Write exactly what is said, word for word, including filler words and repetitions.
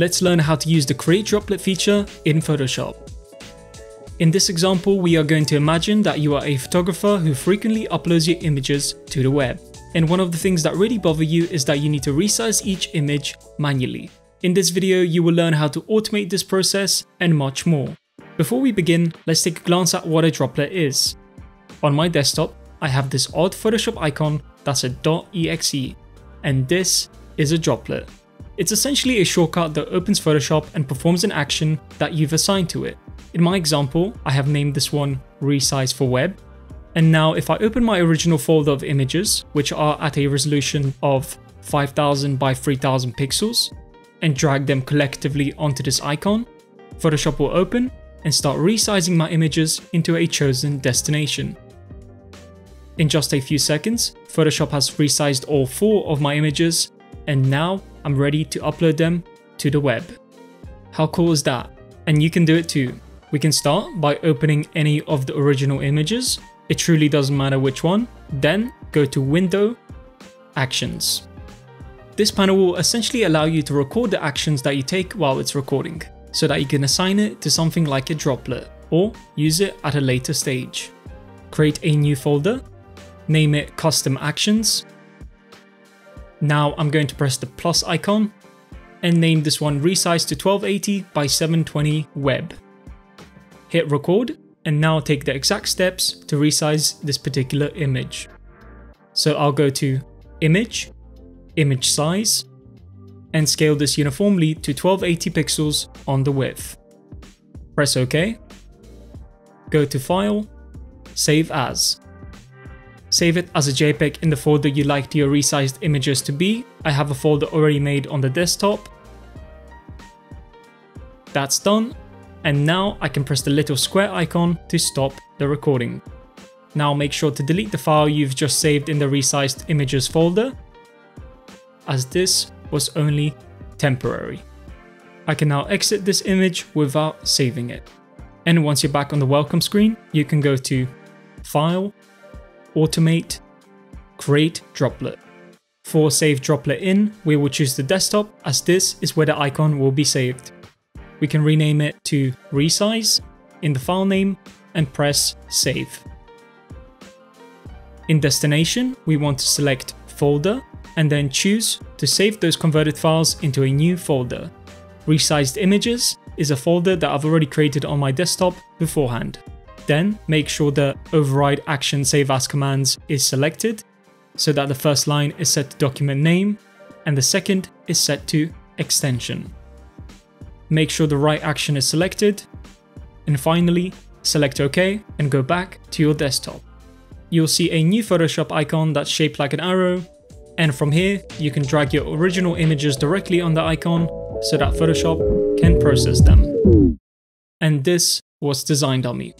let's learn how to use the Create Droplet feature in Photoshop. In this example, we are going to imagine that you are a photographer who frequently uploads your images to the web. And one of the things that really bother you is that you need to resize each image manually. In this video, you will learn how to automate this process and much more. Before we begin, let's take a glance at what a droplet is. On my desktop, I have this odd Photoshop icon that's a .exe, and this is a droplet. It's essentially a shortcut that opens Photoshop and performs an action that you've assigned to it. In my example, I have named this one Resize for Web. And now if I open my original folder of images, which are at a resolution of five thousand by three thousand pixels, and drag them collectively onto this icon, Photoshop will open and start resizing my images into a chosen destination. In just a few seconds, Photoshop has resized all four of my images, and now I'm ready to upload them to the web. How cool is that? And you can do it too. We can start by opening any of the original images. It truly doesn't matter which one. Then go to Window, Actions. This panel will essentially allow you to record the actions that you take while it's recording, so that you can assign it to something like a droplet or use it at a later stage. Create a new folder, name it Custom Actions. Now I'm going to press the plus icon and name this one Resize to twelve eighty by seven twenty Web. Hit record. And now take the exact steps to resize this particular image. So I'll go to Image, Image Size, and scale this uniformly to twelve eighty pixels on the width. Press OK. Go to File, Save As. Save it as a JPEG in the folder you like your resized images to be. I have a folder already made on the desktop. That's done. And now I can press the little square icon to stop the recording. Now make sure to delete the file you've just saved in the resized images folder, as this was only temporary. I can now exit this image without saving it. And once you're back on the welcome screen, you can go to File, Automate, Create Droplet. For Save Droplet In, we will choose the desktop, as this is where the icon will be saved. We can rename it to Resize in the file name and press Save. In Destination, we want to select Folder and then choose to save those converted files into a new folder. Resized Images is a folder that I've already created on my desktop beforehand. Then make sure the Override Action Save As Commands is selected so that the first line is set to document name and the second is set to extension. Make sure the right action is selected, and finally, select OK and go back to your desktop. You'll see a new Photoshop icon that's shaped like an arrow, and from here, you can drag your original images directly on the icon so that Photoshop can process them. And this was Design Dummy.